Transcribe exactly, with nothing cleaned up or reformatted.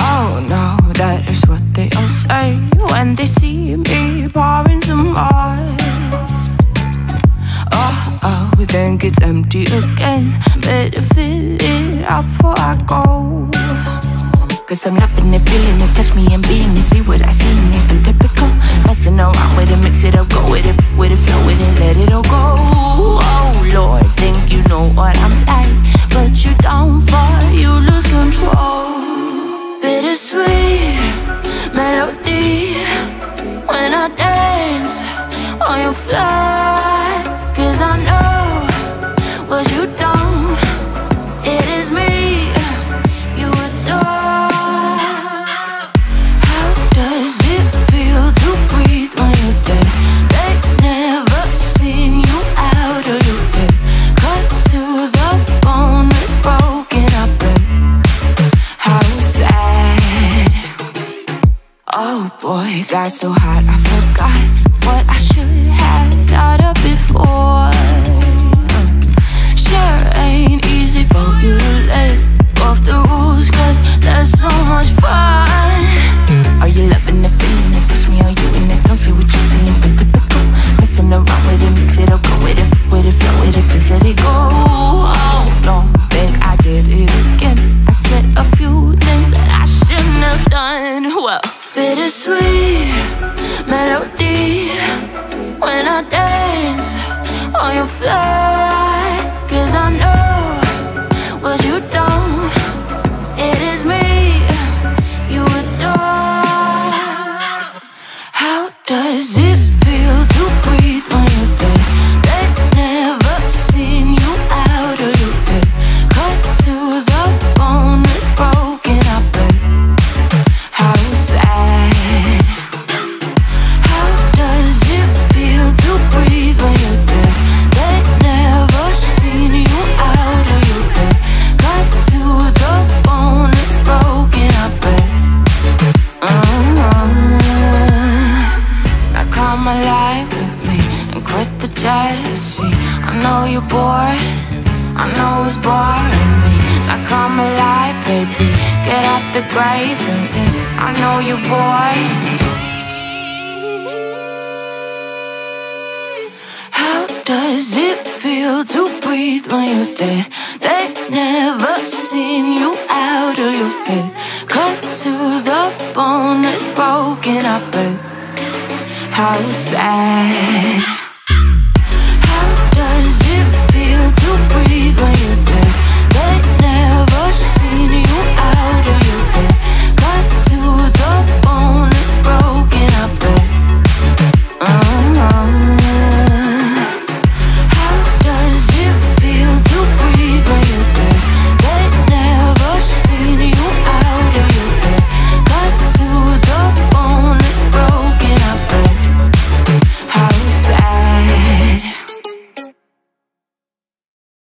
Oh no, that is what they all say when they see me pouring some wine. Oh, oh, think it's empty again, better fill it up before I go. Cause I'm loving it, feeling it, catch me and being it, see what I see in it. I'm typical, messing around with it, mix it up, go with it, with it, flow with it, let it all go. Oh Lord, think you know what I'm like, but you don't fall, you lose control. Bittersweet melody, when I dance on your fly, cause I know what you don't. It is me got so hot I forgot what I should have thought of before. Sure ain't easy for you to let off the rules, cause that's so much fun. Are you loving the feeling it? Touch me, are you in it? Don't see what you're seeing, but typical, messing around with it, mix it up, go with it, with it, flow with it, please let it go. Oh, no, think I did it again, I said a few things that I shouldn't have done. Well, bittersweet melody, when I dance on your fly, cause I know what you don't. It is me you adore. How does it feel to breathe when you're dead? They've never seen you out of your bed, cut to the bone, it's broken up. Jealousy, I know you're bored, I know it's boring me. Now come alive, baby, get out the grave and me. I know you're bored. How does it feel to breathe when you're dead? They've never seen you out of your head, cut to the bone, it's broken up. How sad. Does it feel to breathe when